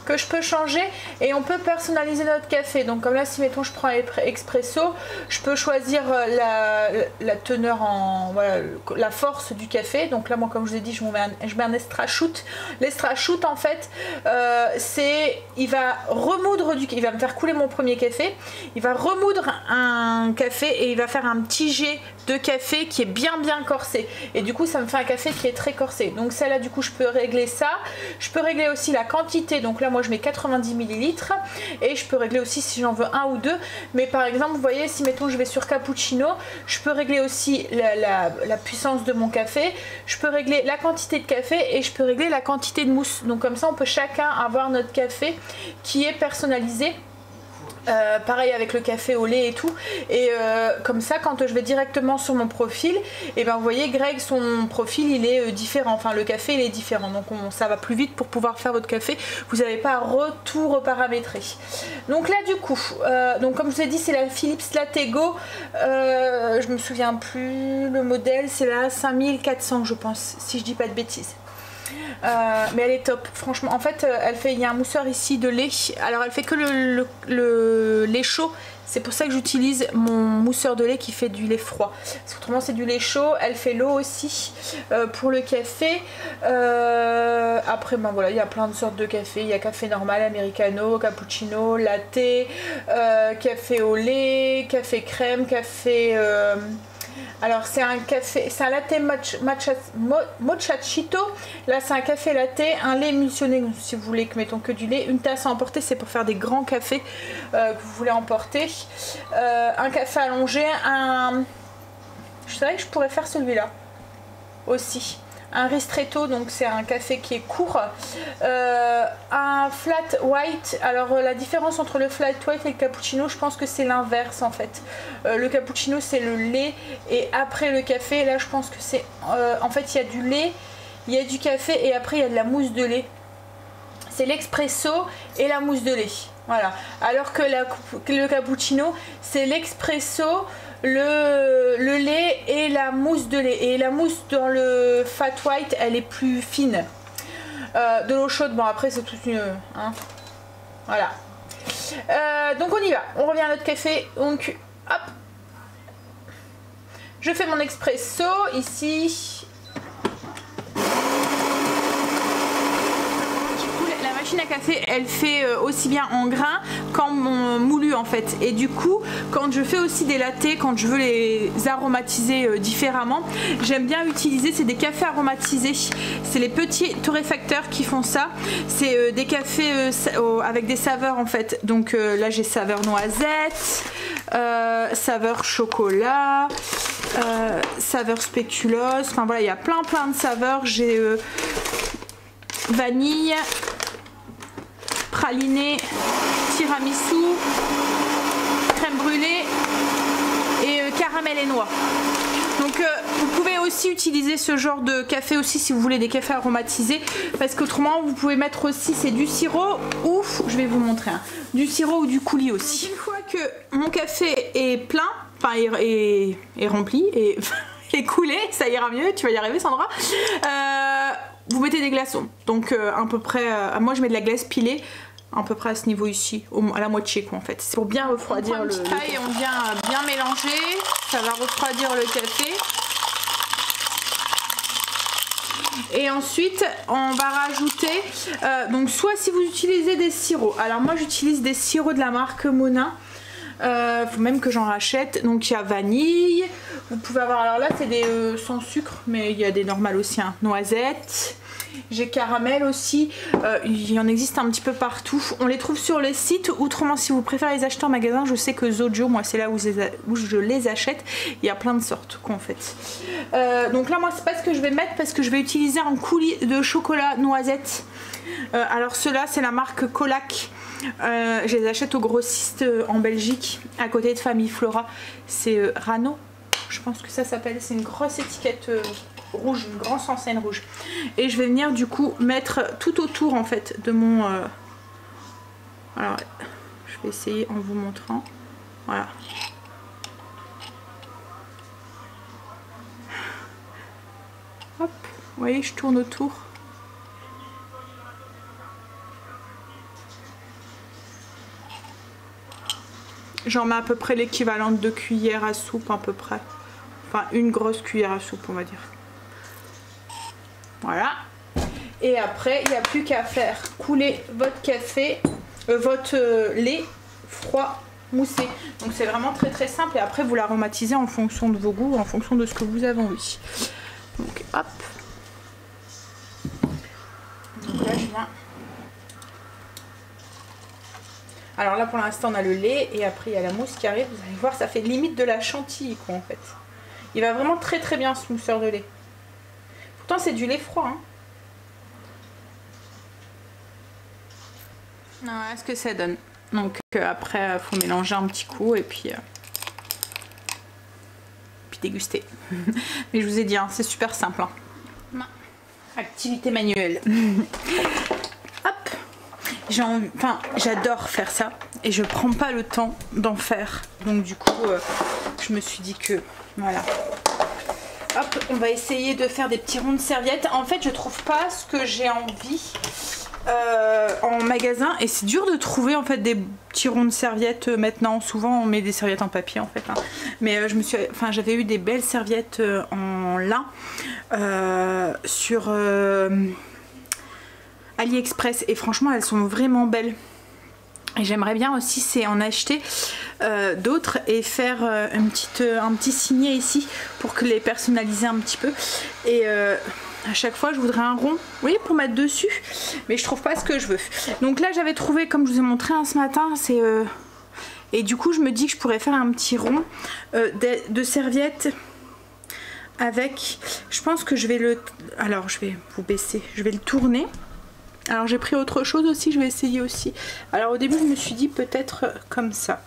que je peux changer et on peut personnaliser notre café. Donc comme là, si mettons je prends expresso, je peux choisir la, la teneur en voilà, la force du café. Donc là moi comme je vous ai dit, je mets un, je mets un extra shoot. L'extra shoot en fait euh, c'est, il va remoudre du, il va me faire couler mon premier café, il va remoudre un café et il va faire un petit jet de café qui est bien bien corsé et du coup ça me fait un café qui est très corsé. Donc celle là du coup je peux régler ça, je peux régler aussi la quantité. Donc là moi je mets quatre-vingt-dix millilitres et je peux régler aussi si j'en veux un ou deux. Mais par exemple vous voyez, si mettons je vais sur cappuccino, je peux régler aussi la, la, la puissance de mon café, je peux régler la quantité de café et je peux régler la quantité de mousse. Donc comme ça on peut chacun avoir notre café qui est personnalisé. Euh, pareil avec le café au lait et tout. Et euh, comme ça quand je vais directement sur mon profil, et ben vous voyez Greg, son profil il est différent, enfin le café il est différent. Donc on, ça va plus vite pour pouvoir faire votre café, vous n'avez pas à re, tout reparamétrer. Donc là du coup euh, donc comme je vous ai dit c'est la Philips Lattego, euh, je me souviens plus le modèle, c'est la cinq mille quatre cents je pense si je dis pas de bêtises. Euh, mais elle est top franchement. En fait elle fait, il y a un mousseur ici de lait, alors elle fait que le, le, le lait chaud, c'est pour ça que j'utilise mon mousseur de lait qui fait du lait froid parce que autrement c'est du lait chaud. Elle fait l'eau aussi euh, pour le café. euh, après ben voilà, il y a plein de sortes de café, il y a café normal, americano, cappuccino, latte, euh, café au lait, café crème, café euh... alors c'est un café, c'est un latte matcha, matcha, mochachito. Là c'est un café latte, un lait émulsionné si vous voulez que mettons que du lait, une tasse à emporter, c'est pour faire des grands cafés euh, que vous voulez emporter, euh, un café allongé, un... je savais que je pourrais faire celui-là aussi. Un ristretto, donc c'est un café qui est court. Euh, un flat white. Alors la différence entre le flat white et le cappuccino, je pense que c'est l'inverse en fait. Euh, le cappuccino c'est le lait et après le café. Là je pense que c'est... Euh, en fait il y a du lait, il y a du café et après il y a de la mousse de lait. C'est l'expresso et la mousse de lait. Voilà. Alors que, la, que le cappuccino c'est l'expresso, Le, le lait et la mousse de lait. Et la mousse dans le fat white elle est plus fine. euh, de l'eau chaude, bon après c'est toute une hein. Voilà. euh, donc on y va, on revient à notre café. Donc hop, je fais mon expresso ici. La machine à café, elle fait aussi bien en grain qu'en moulu en fait. Et du coup, quand je fais aussi des lattés, quand je veux les aromatiser différemment, j'aime bien utiliser, c'est des cafés aromatisés. C'est les petits torréfacteurs qui font ça. C'est des cafés avec des saveurs en fait. Donc là, j'ai saveur noisette, euh, saveur chocolat, euh, saveur spéculoos. Enfin voilà, il y a plein plein de saveurs. J'ai euh, vanille, praliné, tiramisu, crème brûlée et euh, caramel et noix. Donc euh, vous pouvez aussi utiliser ce genre de café aussi si vous voulez des cafés aromatisés, parce qu'autrement vous pouvez mettre aussi, c'est du sirop ou je vais vous montrer hein, du sirop ou du coulis aussi. Donc, une fois que mon café est plein, enfin est, est, est rempli et est coulé, ça ira mieux, tu vas y arriver Sandra. Euh, vous mettez des glaçons, donc euh, à peu près, euh, moi je mets de la glace pilée à peu près à ce niveau ici, à la moitié quoi en fait. C'est pour bien refroidir on le, le café. On vient bien mélanger, ça va refroidir le café. Et ensuite on va rajouter, euh, donc soit si vous utilisez des sirops, alors moi j'utilise des sirops de la marque Mona. Euh, faut même que j'en rachète. Donc il y a vanille, vous pouvez avoir, alors là c'est des euh, sans sucre, mais il y a des normales aussi, hein. Noisettes, j'ai caramel aussi, euh, il y en existe un petit peu partout, on les trouve sur les sites, autrement si vous préférez les acheter en magasin, je sais que Zodio, moi c'est là où je, les a... où je les achète, il y a plein de sortes quoi en fait. Euh, donc là moi c'est pas ce que je vais mettre parce que je vais utiliser un coulis de chocolat noisette. Euh, alors ceux-là c'est la marque Colac. Euh, je les achète au grossiste euh, en Belgique, à côté de Famiflora. C'est euh, Rano, je pense que ça s'appelle. C'est une grosse étiquette euh, rouge, une grosse enseigne rouge. Et je vais venir du coup mettre tout autour en fait de mon. Euh... Alors, je vais essayer en vous montrant. Voilà. Hop, vous voyez, je tourne autour. J'en mets à peu près l'équivalent de cuillères à soupe à peu près. Enfin une grosse cuillère à soupe on va dire. Voilà. Et après il n'y a plus qu'à faire couler votre café, euh, votre euh, lait froid moussé. Donc c'est vraiment très très simple et après vous l'aromatisez en fonction de vos goûts, en fonction de ce que vous avez envie. Donc hop. Donc là je viens. Alors là pour l'instant on a le lait et après il y a la mousse qui arrive, vous allez voir ça fait limite de la chantilly quoi en fait. Il va vraiment très très bien ce mousseur de lait. Pourtant c'est du lait froid hein. Non, voilà ce que ça donne. Donc euh, après faut mélanger un petit coup et puis, euh... puis déguster. Mais je vous ai dit hein, c'est super simple hein. Activité manuelle. Hop. Enfin, j'adore faire ça et je prends pas le temps d'en faire. Donc du coup, euh, je me suis dit que voilà. Hop, on va essayer de faire des petits ronds de serviettes. En fait, je trouve pas ce que j'ai envie euh, en magasin et c'est dur de trouver en fait des petits ronds de serviettes euh, maintenant. Souvent, on met des serviettes en papier en fait. Hein. Mais euh, je me suis, enfin, j'avais eu des belles serviettes euh, en lin euh, sur. Euh, AliExpress et franchement elles sont vraiment belles et j'aimerais bien aussi c'est en acheter euh, d'autres et faire euh, une petite, euh, un petit signet ici pour que les personnaliser un petit peu et euh, à chaque fois je voudrais un rond, oui, pour mettre dessus mais je trouve pas ce que je veux. Donc là j'avais trouvé comme je vous ai montré hein, ce matin c'est euh... et du coup je me dis que je pourrais faire un petit rond euh, de, de serviettes avec, je pense que je vais le, alors je vais vous baisser, je vais le tourner. Alors j'ai pris autre chose aussi, je vais essayer aussi. Alors au début je me suis dit peut-être comme ça.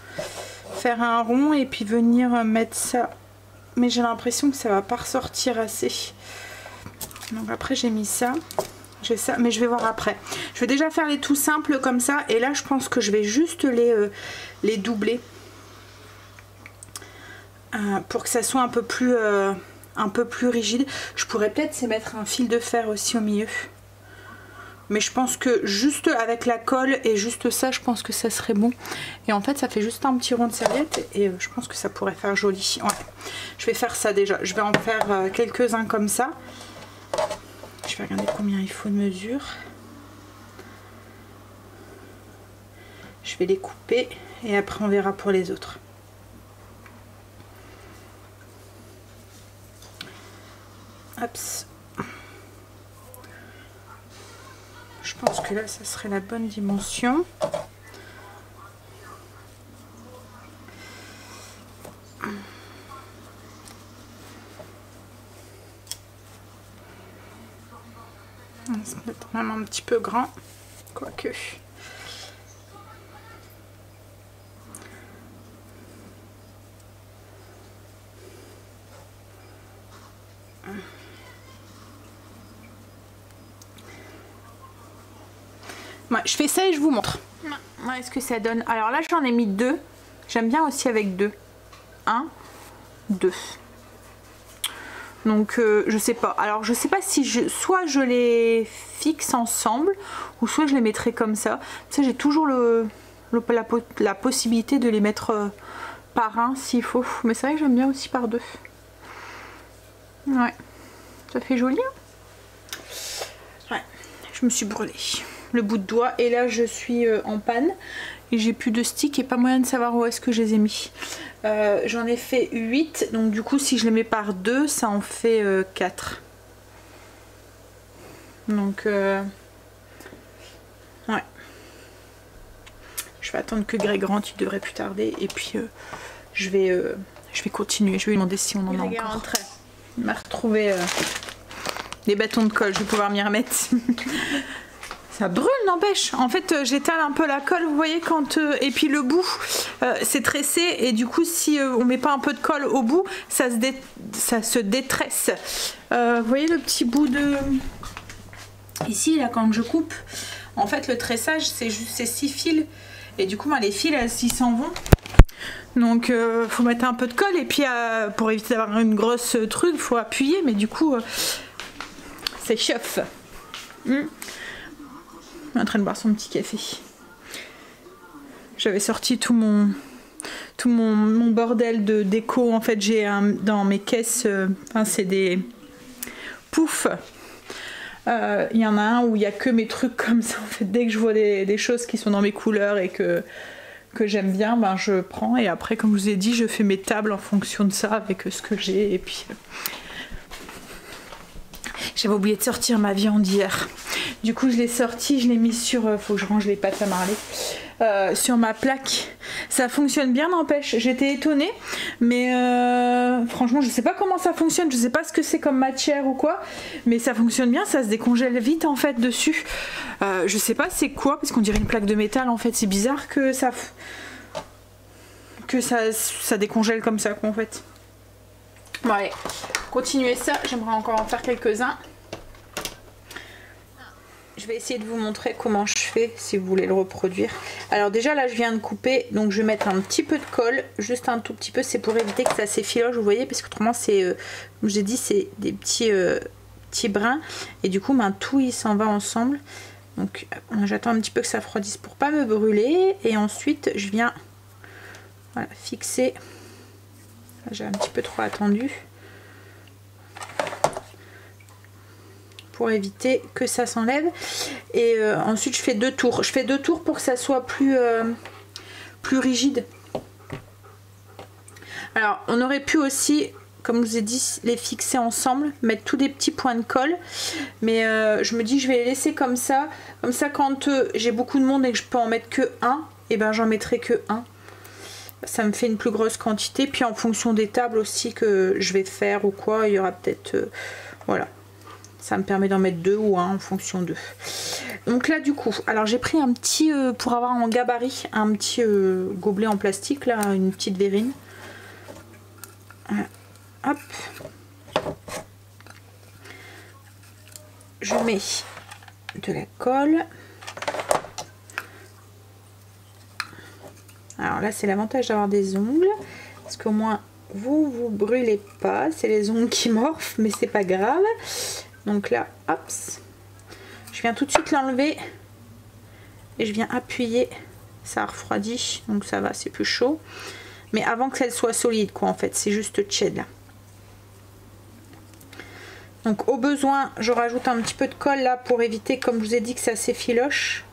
Faire un rond et puis venir mettre ça. Mais j'ai l'impression que ça va pas ressortir assez. Donc après j'ai mis ça. J'ai ça, mais je vais voir après. Je vais déjà faire les tout simples comme ça. Et là je pense que je vais juste les, euh, les doubler. Euh, pour que ça soit un peu plus, euh, un peu plus rigide. Je pourrais peut-être mettre un fil de fer aussi au milieu. Mais je pense que juste avec la colle et juste ça, je pense que ça serait bon. Et en fait, ça fait juste un petit rond de serviette et je pense que ça pourrait faire joli. Ouais. Je vais faire ça déjà. Je vais en faire quelques-uns comme ça. Je vais regarder combien il faut de mesure. Je vais les couper et après on verra pour les autres. Hops. Je pense que là ça serait la bonne dimension. C'est peut-être même un petit peu grand, quoique. Ouais, je fais ça et je vous montre. Ouais, est-ce que ça donne... Alors là, j'en ai mis deux. J'aime bien aussi avec deux. Un, deux. Donc euh, je sais pas. Alors je sais pas si je... soit je les fixe ensemble ou soit je les mettrai comme ça. Tu sais, j'ai toujours le, le la, la possibilité de les mettre euh, par un s'il faut. Mais c'est vrai que j'aime bien aussi par deux. Ouais. Ça fait joli, hein? Ouais. Je me suis brûlée le bout de doigt et là je suis euh, en panne et j'ai plus de stick et pas moyen de savoir où est-ce que je les ai mis. Euh, j'en ai fait huit, donc du coup si je les mets par deux ça en fait euh, quatre. Donc euh, ouais, je vais attendre que Greg rentre, il devrait plus tarder, et puis euh, je vais euh, je vais continuer, je vais lui demander si on en Greg a encore. Il m'a retrouvé euh, des bâtons de colle, je vais pouvoir m'y remettre. Ça brûle, n'empêche. En fait, euh, j'étale un peu la colle, vous voyez, quand... Euh, et puis le bout, euh, c'est tressé. Et du coup, si euh, on met pas un peu de colle au bout, ça se, dé ça se détresse. Euh, vous voyez le petit bout de... Ici, là, quand je coupe, en fait, le tressage, c'est juste ces six fils. Et du coup, ben, les fils, elles s'en vont. Donc, euh, faut mettre un peu de colle. Et puis, euh, pour éviter d'avoir une grosse truc, faut appuyer. Mais du coup, euh, c'est chauffe. Mmh. En train de boire son petit café. J'avais sorti tout mon tout mon, mon bordel de déco. En fait, j'ai dans mes caisses, euh, enfin, c'est des poufs. Il euh, y en a un où il n'y a que mes trucs comme ça. En fait, dès que je vois des, des choses qui sont dans mes couleurs et que que j'aime bien, ben je prends. Et après, comme je vous ai dit, je fais mes tables en fonction de ça avec ce que j'ai. Et puis. Euh... J'avais oublié de sortir ma viande hier. Du coup, je l'ai sortie, je l'ai mise sur... Euh, faut que je range les pâtes à Marlée. Euh, sur ma plaque. Ça fonctionne bien, n'empêche. J'étais étonnée. Mais euh, franchement, je sais pas comment ça fonctionne. Je sais pas ce que c'est comme matière ou quoi. Mais ça fonctionne bien. Ça se décongèle vite, en fait, dessus. Euh, je sais pas c'est quoi. Parce qu'on dirait une plaque de métal, en fait. C'est bizarre que ça... Que ça, ça décongèle comme ça, quoi, en fait. Bon, allez. Continuez ça. J'aimerais encore en faire quelques-uns. Je vais essayer de vous montrer comment je fais si vous voulez le reproduire. Alors déjà là je viens de couper, donc je vais mettre un petit peu de colle, juste un tout petit peu, c'est pour éviter que ça s'effiloche, vous voyez, parce que autrement c'est, euh, comme j'ai dit, c'est des petits, euh, petits brins, et du coup ben, tout il s'en va ensemble. Donc j'attends un petit peu que ça froidisse pour pas me brûler, et ensuite je viens voilà, fixer. J'ai un petit peu trop attendu. Pour éviter que ça s'enlève, et euh, ensuite je fais deux tours je fais deux tours pour que ça soit plus euh, plus rigide. Alors on aurait pu aussi, comme je vous ai dit, les fixer ensemble, mettre tous des petits points de colle, mais euh, je me dis je vais les laisser comme ça comme ça quand euh, j'ai beaucoup de monde et que je peux en mettre que un, et ben j'en mettrai que un, ça me fait une plus grosse quantité. Puis en fonction des tables aussi que je vais faire ou quoi, il y aura peut-être euh, voilà. Ça me permet d'en mettre deux ou un en fonction d'eux. Donc là du coup, alors j'ai pris un petit, euh, pour avoir en gabarit, un petit euh, gobelet en plastique, là, une petite verrine. Voilà. Hop. Je mets de la colle. Alors là c'est l'avantage d'avoir des ongles, parce qu'au moins vous vous brûlez pas, c'est les ongles qui morphent, mais c'est pas grave. Donc là, hop, je viens tout de suite l'enlever et je viens appuyer, ça refroidit, donc ça va, c'est plus chaud. Mais avant que ça soit solide, quoi, en fait, c'est juste tiède là. Donc au besoin, je rajoute un petit peu de colle là pour éviter, comme je vous ai dit, que ça s'effiloche.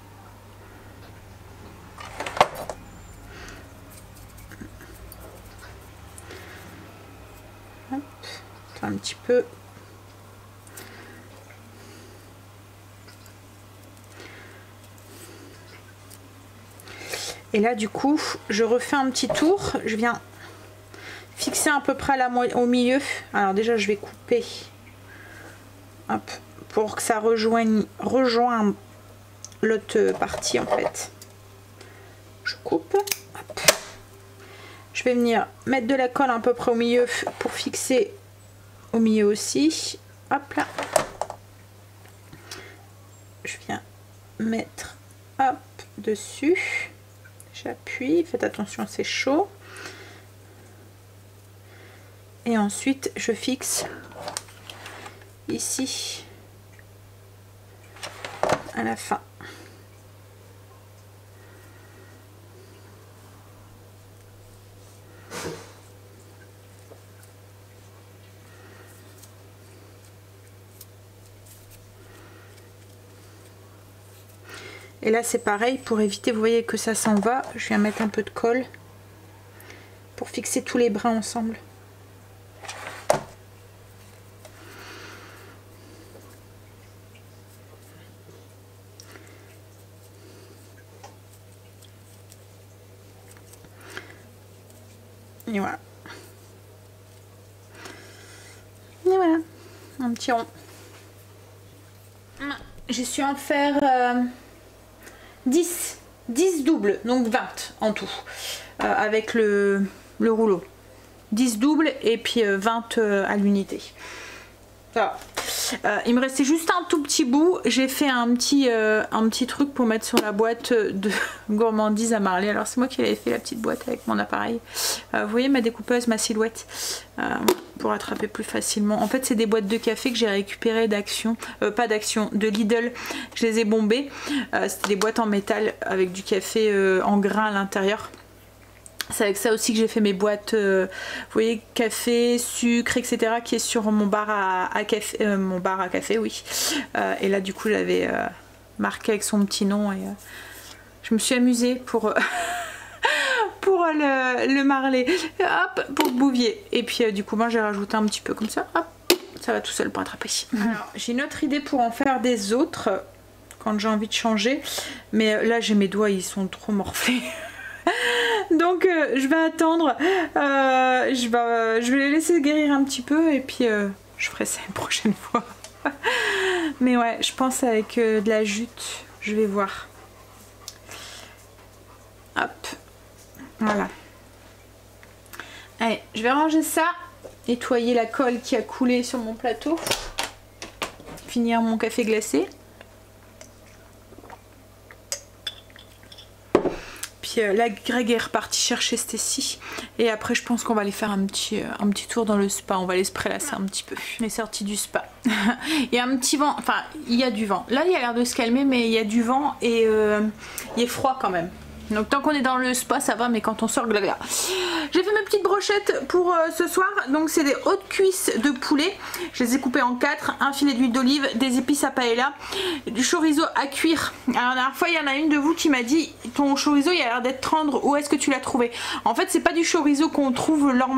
un petit peu. Et là du coup je refais un petit tour, je viens fixer à peu près à la au milieu. Alors déjà je vais couper hop, pour que ça rejoigne rejoigne l'autre partie en fait. Je coupe, hop. Je vais venir mettre de la colle à peu près au milieu pour fixer au milieu aussi. Hop là, je viens mettre hop dessus. J'appuie, faites attention c'est chaud. Et ensuite je fixe ici à la fin. Et là c'est pareil, pour éviter, vous voyez que ça s'en va, je viens mettre un peu de colle pour fixer tous les brins ensemble. Et voilà. Et voilà, un petit rond. Je suis en faire... Euh... dix, dix doubles, donc vingt en tout, euh, avec le, le rouleau. dix doubles et puis euh, vingt euh, à l'unité. Ça va. Euh, il me restait juste un tout petit bout. J'ai fait un petit, euh, un petit truc pour mettre sur la boîte de gourmandise à Marlée. Alors c'est moi qui l'avais fait, la petite boîte avec mon appareil. Euh, vous voyez ma découpeuse, ma silhouette, euh, pour attraper plus facilement. En fait c'est des boîtes de café que j'ai récupérées d'Action, euh, pas d'Action, de Lidl. Je les ai bombées. Euh, C'était des boîtes en métal avec du café euh, en grain à l'intérieur. C'est avec ça aussi que j'ai fait mes boîtes, euh, vous voyez, café, sucre, et cetera qui est sur mon bar à, à café, euh, mon bar à café, oui. Euh, et là, du coup, j'avais euh, marqué avec son petit nom et euh, je me suis amusée pour, euh, pour euh, le, le Marlée, hop, pour Bouvier. Et puis, euh, du coup, moi, j'ai rajouté un petit peu comme ça, hop, ça va tout seul pour attraper. Alors, j'ai une autre idée pour en faire des autres quand j'ai envie de changer, mais là, j'ai mes doigts, ils sont trop morflés. Donc euh, je vais attendre, euh, je, vais, euh, je vais les laisser guérir un petit peu et puis euh, je ferai ça une prochaine fois. Mais ouais, je pense avec euh, de la jute, je vais voir. Hop, voilà. Allez, je vais ranger ça, nettoyer la colle qui a coulé sur mon plateau, finir mon café glacé. Là, Greg est reparti chercher Stécie et après je pense qu'on va aller faire un petit, un petit tour dans le spa, on va aller se prélasser un petit peu. On est sorti du spa. Il y a un petit vent, enfin il y a du vent. Là il a l'air de se calmer mais il y a du vent et euh, il est froid quand même. Donc tant qu'on est dans le spa ça va, mais quand on sort, glagla. J'ai fait mes petites brochettes pour euh, ce soir. Donc c'est des hautes cuisses de poulet. Je les ai coupées en quatre. Un filet d'huile d'olive, des épices à paella, du chorizo à cuire. Alors la dernière fois il y en a une de vous qui m'a dit ton chorizo il a l'air d'être tendre, où est-ce que tu l'as trouvé? En fait c'est pas du chorizo qu'on trouve dans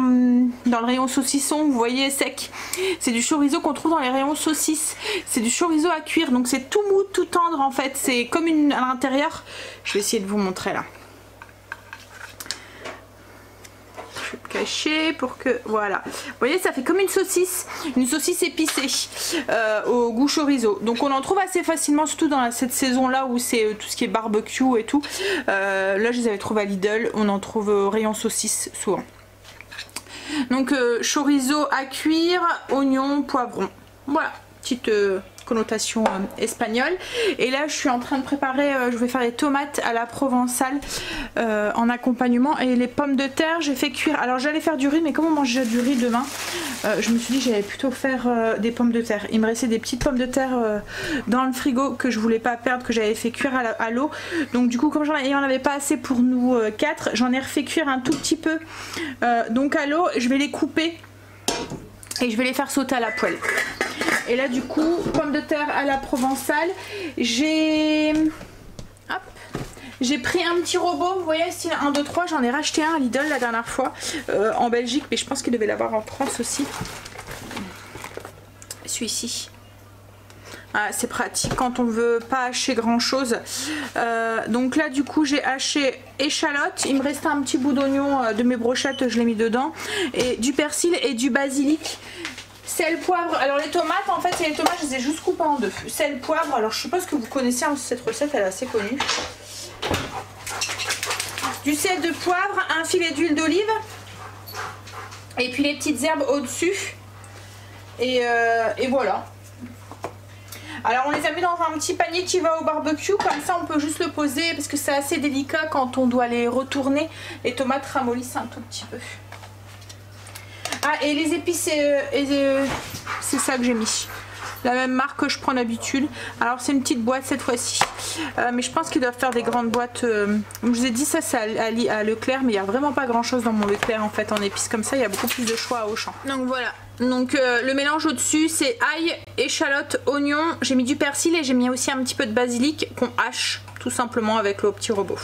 le rayon saucisson, vous voyez, sec. C'est du chorizo qu'on trouve dans les rayons saucisses. C'est du chorizo à cuire. Donc c'est tout mou, tout tendre en fait. C'est comme une à l'intérieur. Je vais essayer de vous montrer là. Je vais le cacher pour que... Voilà. Vous voyez, ça fait comme une saucisse. Une saucisse épicée euh, au goût chorizo. Donc on en trouve assez facilement, surtout dans cette saison-là où c'est euh, tout ce qui est barbecue et tout. Euh, là, je les avais trouvés à Lidl. On en trouve au rayon saucisse souvent. Donc euh, chorizo à cuire, oignon, poivron. Voilà. Petite... Euh... connotation euh, espagnole. Et là je suis en train de préparer, euh, je vais faire les tomates à la provençale euh, en accompagnement, et les pommes de terre j'ai fait cuire. Alors j'allais faire du riz mais comme on mange déjà du riz demain, euh, je me suis dit j'allais plutôt faire euh, des pommes de terre. Il me restait des petites pommes de terre euh, dans le frigo que je voulais pas perdre, que j'avais fait cuire à l'eau. Donc du coup comme j'en avais pas assez pour nous euh, quatre, j'en ai refait cuire un tout petit peu euh, donc à l'eau. Je vais les couper et je vais les faire sauter à la poêle. Et là du coup, pommes de terre à la provençale, j'ai j'ai pris un petit robot, vous voyez, style un, deux, trois, j'en ai racheté un à Lidl la dernière fois euh, en Belgique, mais je pense qu'il devait l'avoir en France aussi. celui-ci. Ah, c'est pratique quand on veut pas hacher grand chose. Euh, donc là du coup j'ai haché échalote, il me restait un petit bout d'oignon de mes brochettes, je l'ai mis dedans, et du persil et du basilic, sel, poivre. Alors les tomates en fait, les tomates je les ai juste coupées en deux, sel, poivre. Alors je suppose que vous connaissez hein, cette recette, elle est assez connue. Du sel, de poivre, un filet d'huile d'olive et puis les petites herbes au dessus et, euh, et voilà. Alors on les a mis dans un petit panier qui va au barbecue, comme ça on peut juste le poser parce que c'est assez délicat quand on doit les retourner. Les tomates ramollissent un tout petit peu. Ah, et les épices, euh, c'est ça que j'ai mis. La même marque que je prends d'habitude. Alors c'est une petite boîte cette fois-ci. Euh, mais je pense qu'ils doivent faire des grandes boîtes. Euh... Comme je vous ai dit, ça c'est à, à, à Leclerc, mais il n'y a vraiment pas grand-chose dans mon Leclerc en fait. En épices comme ça, il y a beaucoup plus de choix à Auchan. Donc voilà. Donc euh, le mélange au-dessus c'est ail, échalote, oignon, j'ai mis du persil et j'ai mis aussi un petit peu de basilic qu'on hache tout simplement avec le petit robot.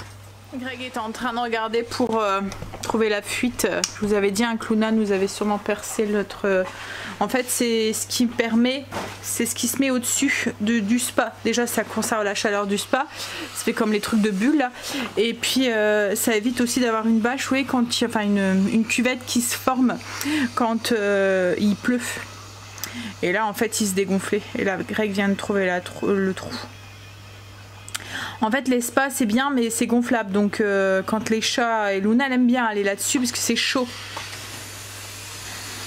Greg est en train de regarder pour euh, trouver la fuite. Je vous avais dit un Luna nous avait sûrement percé notre... En fait c'est ce qui permet, c'est ce qui se met au-dessus de, du spa. Déjà ça conserve la chaleur du spa, ça fait comme les trucs de bulles là. Et puis euh, ça évite aussi d'avoir une bâche, oui, quand il... enfin une, une cuvette qui se forme quand euh, il pleut. Et là en fait il se dégonflait. Et là Greg vient de trouver la, le trou. En fait l'espace c'est bien mais c'est gonflable, donc euh, quand les chats, et Luna elle aime bien aller là-dessus parce que c'est chaud.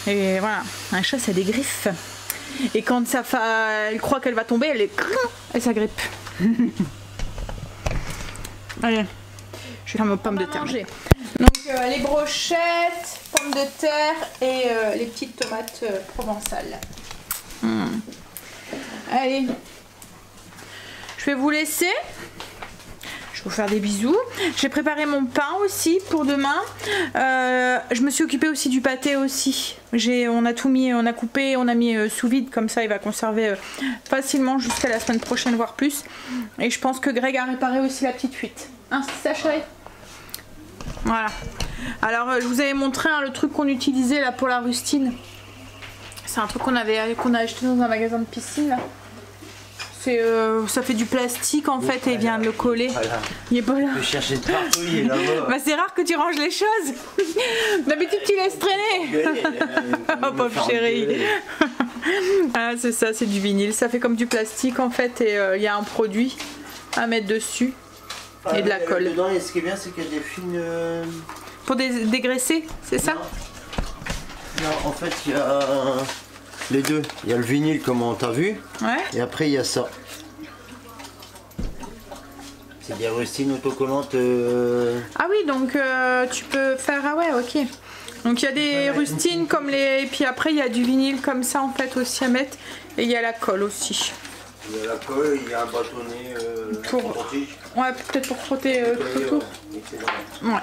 Et voilà, un chat ça a des griffes. Et quand ça fa... elle croit qu'elle va tomber, elle est... elle s'agrippe. Allez, je vais faire ma pomme de terre. Manger. Donc euh, les brochettes, pommes de terre et euh, les petites tomates euh, provençales. Mmh. Allez, je vais vous laisser. Vous faire des bisous. J'ai préparé mon pain aussi pour demain. Euh, je me suis occupée aussi du pâté aussi. J'ai, on a tout mis, on a coupé, on a mis euh, sous vide comme ça, il va conserver euh, facilement jusqu'à la semaine prochaine voire plus. Et je pense que Greg a réparé aussi la petite fuite. Hein, c'est ça, chérie ? Voilà. Alors euh, je vous avais montré hein, le truc qu'on utilisait là pour la rustine. C'est un truc qu'on avait, qu'on a acheté dans un magasin de piscine. Là. Euh, ça fait du plastique en fait, et il vient de le coller. Voilà. Il est pas là. Je cherchais de partout, il est là-bas. Bah, c'est rare que tu ranges les choses. D'habitude tu laisses traîner. Oh pauvre chérie. Ah, c'est ça, c'est du vinyle. Ça fait comme du plastique en fait, et il euh, y a un produit à mettre dessus ah, et de la colle. Dedans, et ce qui est bien, c'est qu'il y a des fines. Euh... Pour dé dégraisser, c'est ça? Non, en fait, il y a. Les deux, il y a le vinyle comme on t'a vu, ouais. Et après il y a ça. C'est des rustines autocollantes. Euh... Ah oui, donc euh, tu peux faire, ah ouais, ok. Donc il y a des ouais, rustines ouais. Comme les, et puis après il y a du vinyle comme ça en fait aussi à mettre, et il y a la colle aussi. Il y a la colle, il y a un bâtonnet euh, pour... Ouais, peut-être pour frotter euh, tout autour. Euh, ouais.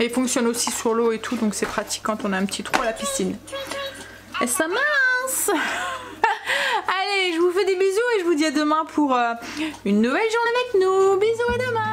Et il fonctionne aussi sur l'eau et tout, donc c'est pratique quand on a un petit trou à la piscine. Et ça mince. Allez, je vous fais des bisous et je vous dis à demain pour euh, une nouvelle journée avec nous. Bisous à demain.